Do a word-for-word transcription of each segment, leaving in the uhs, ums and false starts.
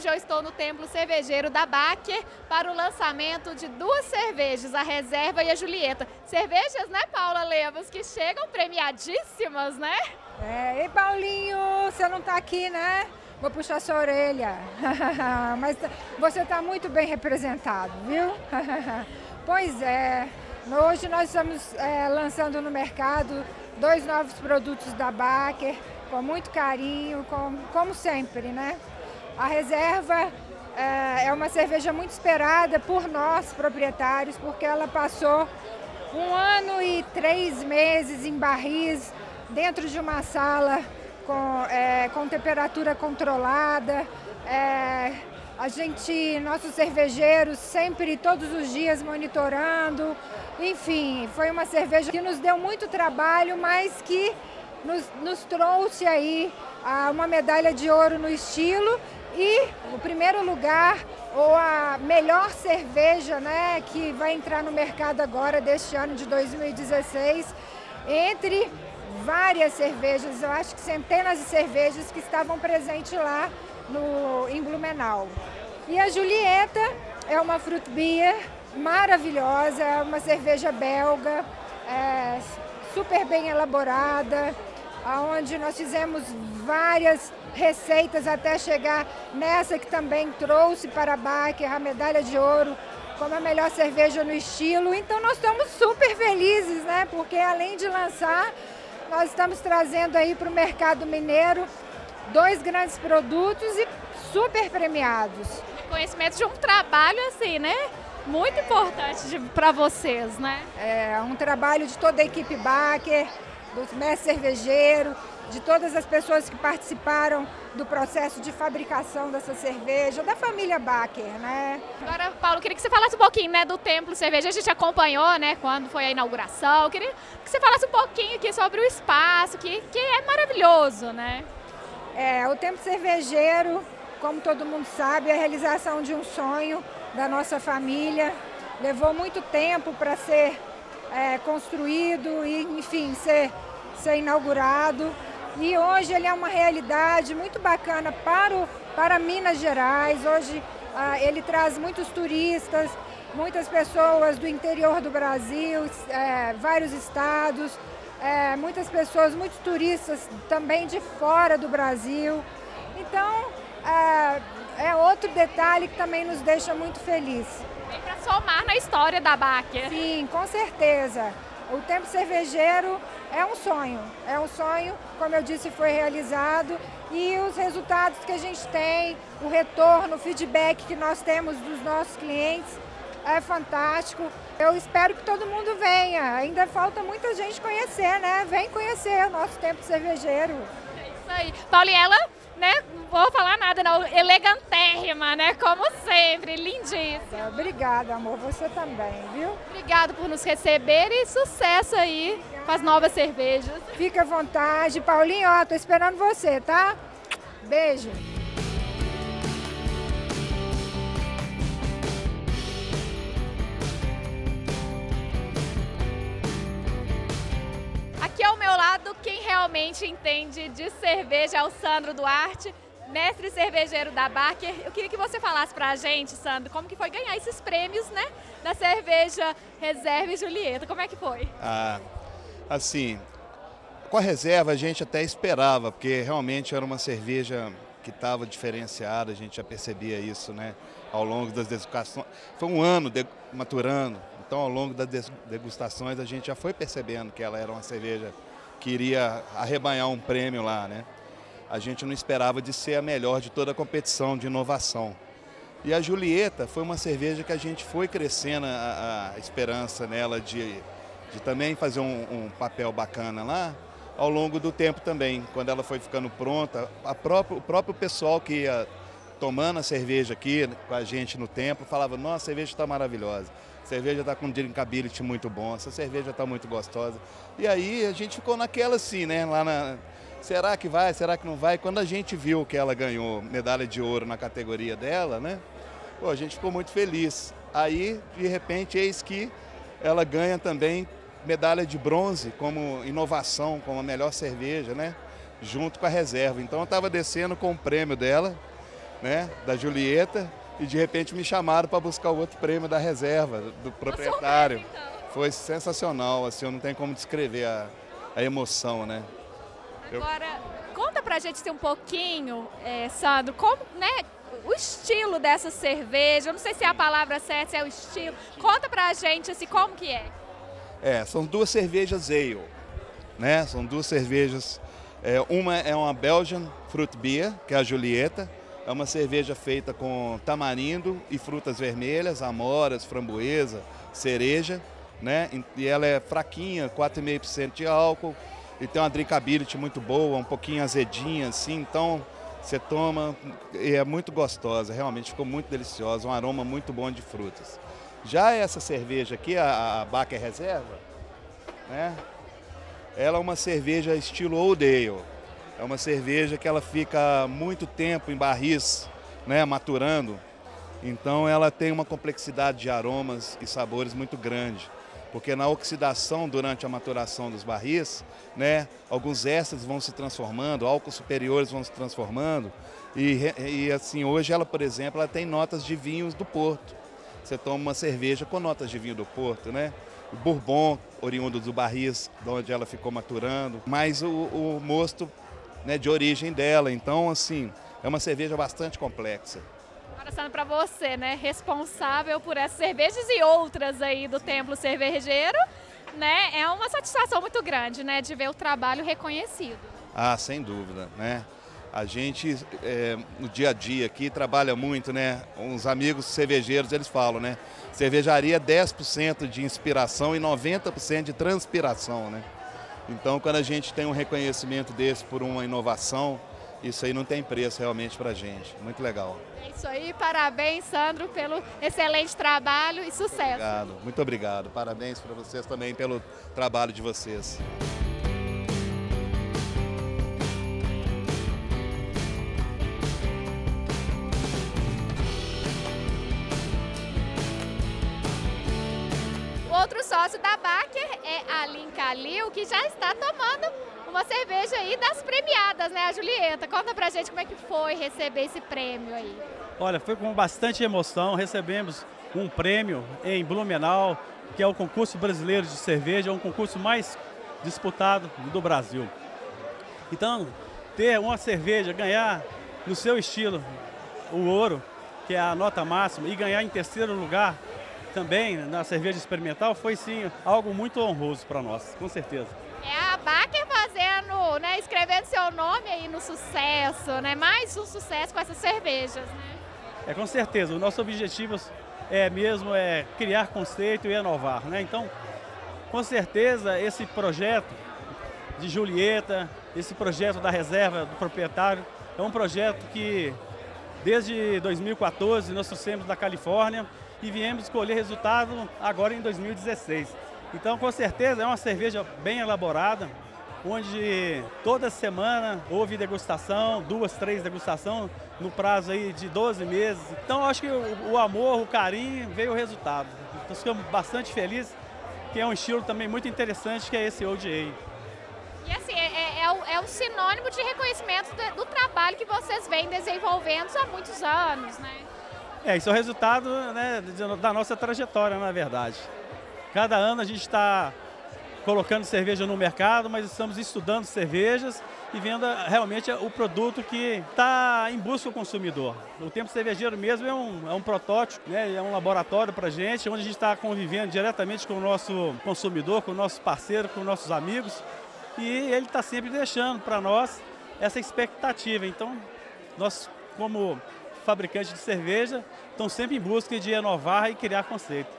Hoje eu estou no Templo Cervejeiro da Backer para o lançamento de duas cervejas, a Reserva e a Julieta. Cervejas, né, Paula Lemos, que chegam premiadíssimas, né? É, e Paulinho, você não tá aqui, né? Vou puxar sua orelha. Mas você tá muito bem representado, viu? Pois é, hoje nós estamos é, lançando no mercado dois novos produtos da Backer, com muito carinho, com, como sempre, né? A Reserva é, é uma cerveja muito esperada por nós, proprietários, porque ela passou um ano e três meses em barris, dentro de uma sala com, é, com temperatura controlada. É, a gente, nossos cervejeiros sempre, todos os dias, monitorando. Enfim, foi uma cerveja que nos deu muito trabalho, mas que nos, nos trouxe aí a, uma medalha de ouro no estilo e o primeiro lugar, ou a melhor cerveja, né, que vai entrar no mercado agora deste ano de dois mil e dezesseis, entre várias cervejas, eu acho que centenas de cervejas que estavam presentes lá no, em Blumenau. E a Julieta é uma fruit beer maravilhosa, é uma cerveja belga, é, super bem elaborada, onde nós fizemos várias receitas até chegar nessa que também trouxe para a Backer a medalha de ouro como a melhor cerveja no estilo. Então nós estamos super felizes, né? Porque além de lançar, nós estamos trazendo aí para o mercado mineiro dois grandes produtos e super premiados. Conhecimento de um trabalho assim, né? Muito importante para vocês, né? É um trabalho de toda a equipe Backer, do mestre cervejeiro, de todas as pessoas que participaram do processo de fabricação dessa cerveja, da família Backer, né? Agora, Paulo, queria que você falasse um pouquinho, né, do Templo Cervejeiro. A gente acompanhou, né, quando foi a inauguração. Eu queria que você falasse um pouquinho aqui sobre o espaço, que, que é maravilhoso, né? É, o Templo Cervejeiro, como todo mundo sabe, é a realização de um sonho da nossa família. Levou muito tempo para ser É, construído e, enfim, ser, ser inaugurado. E hoje ele é uma realidade muito bacana para, o, para Minas Gerais. Hoje ah, ele traz muitos turistas, muitas pessoas do interior do Brasil, é, vários estados, é, muitas pessoas, muitos turistas também de fora do Brasil. Então, é, é outro detalhe que também nos deixa muito feliz. Vem para somar na história da Backer. Sim, com certeza. O Templo Cervejeiro é um sonho. É um sonho, como eu disse, foi realizado. E os resultados que a gente tem, o retorno, o feedback que nós temos dos nossos clientes é fantástico. Eu espero que todo mundo venha. Ainda falta muita gente conhecer, né? Vem conhecer o nosso Templo Cervejeiro. É isso aí. Pauliella, né? Não vou falar nada, não. Elegantérrima, né? Como sempre, lindíssima. Obrigada, amor. Você também, viu? Obrigado por nos receber e sucesso aí. Obrigada. Com as novas cervejas. Fica à vontade. Paulinho, ó, tô esperando você, tá? Beijo. Quem realmente entende de cerveja é o Sandro Duarte, mestre cervejeiro da Backer. Eu queria que você falasse pra gente, Sandro, como que foi ganhar esses prêmios, né, da cerveja Reserva e Julieta, como é que foi? Ah, assim, com a Reserva a gente até esperava, porque realmente era uma cerveja que estava diferenciada, a gente já percebia isso, né, ao longo das degustações. Foi um ano de, maturando, então ao longo das degustações a gente já foi percebendo que ela era uma cerveja queria arrebanhar um prêmio lá, né? A gente não esperava de ser a melhor de toda a competição de inovação. E a Julieta foi uma cerveja que a gente foi crescendo a, a esperança nela de, de também fazer um, um papel bacana lá ao longo do tempo também. Quando ela foi ficando pronta, a próprio, o próprio pessoal que ia tomando a cerveja aqui com a gente no tempo falava, nossa, a cerveja está maravilhosa. A cerveja está com um drinkability muito bom, essa cerveja está muito gostosa. E aí a gente ficou naquela assim, né? Lá na... Será que vai? Será que não vai? Quando a gente viu que ela ganhou medalha de ouro na categoria dela, né? Pô, a gente ficou muito feliz. Aí, de repente, eis que ela ganha também medalha de bronze como inovação, como a melhor cerveja, né? Junto com a Reserva. Então eu estava descendo com o prêmio dela. né, da Julieta, e de repente me chamaram para buscar o outro prêmio da reserva, do proprietário. Mesmo, então. Foi sensacional, assim, eu não tenho como descrever a, a emoção, né? Agora, eu... conta pra gente um pouquinho, é, Sandro, como, né, o estilo dessa cerveja, eu não sei se é a palavra certa, se é o estilo, conta pra gente, assim, como que é? É, são duas cervejas ale, né, são duas cervejas, é, uma é uma Belgian Fruit Beer, que é a Julieta. É uma cerveja feita com tamarindo e frutas vermelhas, amoras, framboesa, cereja, né? E ela é fraquinha, quatro vírgula cinco por cento de álcool, e tem uma drinkability muito boa, um pouquinho azedinha, assim, então você toma e é muito gostosa, realmente ficou muito deliciosa, um aroma muito bom de frutas. Já essa cerveja aqui, a, a Backer Reserva, né? Ela é uma cerveja estilo Old Ale. É uma cerveja que ela fica muito tempo em barris, né, maturando, então ela tem uma complexidade de aromas e sabores muito grande, porque na oxidação, durante a maturação dos barris, né, alguns ésteres vão se transformando, álcools superiores vão se transformando, e, e assim, hoje ela, por exemplo, ela tem notas de vinhos do Porto. Você toma uma cerveja com notas de vinho do Porto, né? O bourbon, oriundo do barris, de onde ela ficou maturando, mas o, o mosto, né, de origem dela, então assim, é uma cerveja bastante complexa. Agora, Sandro, para você, né, responsável por essas cervejas e outras aí do Templo Cervejeiro, né, é uma satisfação muito grande, né, de ver o trabalho reconhecido. Ah, sem dúvida, né, a gente é, no dia a dia aqui trabalha muito, né, uns amigos cervejeiros, eles falam, né, cervejaria é dez por cento de inspiração e noventa por cento de transpiração, né. Então, quando a gente tem um reconhecimento desse por uma inovação, isso aí não tem preço realmente pra gente. Muito legal. É isso aí. Parabéns, Sandro, pelo excelente trabalho e sucesso. Muito obrigado. Muito obrigado. Parabéns para vocês também pelo trabalho de vocês. Outro sócio da Backer é a Lin Calil, que já está tomando uma cerveja aí das premiadas, né, a Julieta? Conta pra gente como é que foi receber esse prêmio aí. Olha, foi com bastante emoção, recebemos um prêmio em Blumenau, que é o Concurso Brasileiro de Cerveja, é um concurso mais disputado do Brasil. Então, ter uma cerveja, ganhar no seu estilo o ouro, que é a nota máxima, e ganhar em terceiro lugar, também na cerveja experimental, foi sim algo muito honroso para nós, com certeza. É a Backer fazendo, né, escrevendo seu nome aí no sucesso, né, mais um sucesso com essas cervejas, né? É, com certeza, o nosso objetivo é mesmo é criar conceito e inovar, né, então com certeza esse projeto de Julieta, esse projeto da reserva do proprietário, é um projeto que desde dois mil e quatorze nós trouxemos da Califórnia e viemos escolher resultado agora em dois mil e dezesseis. Então, com certeza, é uma cerveja bem elaborada, onde toda semana houve degustação, duas, três degustações, no prazo aí de doze meses. Então, acho que o, o amor, o carinho, veio o resultado. Então, ficamos bastante felizes, que é um estilo também muito interessante, que é esse Old Ale. E assim, é, é, é, é um sinônimo de reconhecimento do, do trabalho que vocês vêm desenvolvendo há muitos anos, né? É, isso é o resultado, né, da nossa trajetória, na verdade. Cada ano a gente está colocando cerveja no mercado, mas estamos estudando cervejas e vendo realmente o produto que está em busca do consumidor. O Templo Cervejeiro mesmo é um, é um protótipo, né, é um laboratório para a gente, onde a gente está convivendo diretamente com o nosso consumidor, com o nosso parceiro, com os nossos amigos. E ele está sempre deixando para nós essa expectativa. Então, nós, como fabricantes de cerveja, estão sempre em busca de inovar e criar conceito.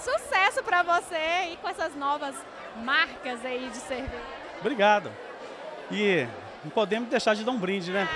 Sucesso para você e com essas novas marcas aí de cerveja. Obrigado. E não podemos deixar de dar um brinde, né?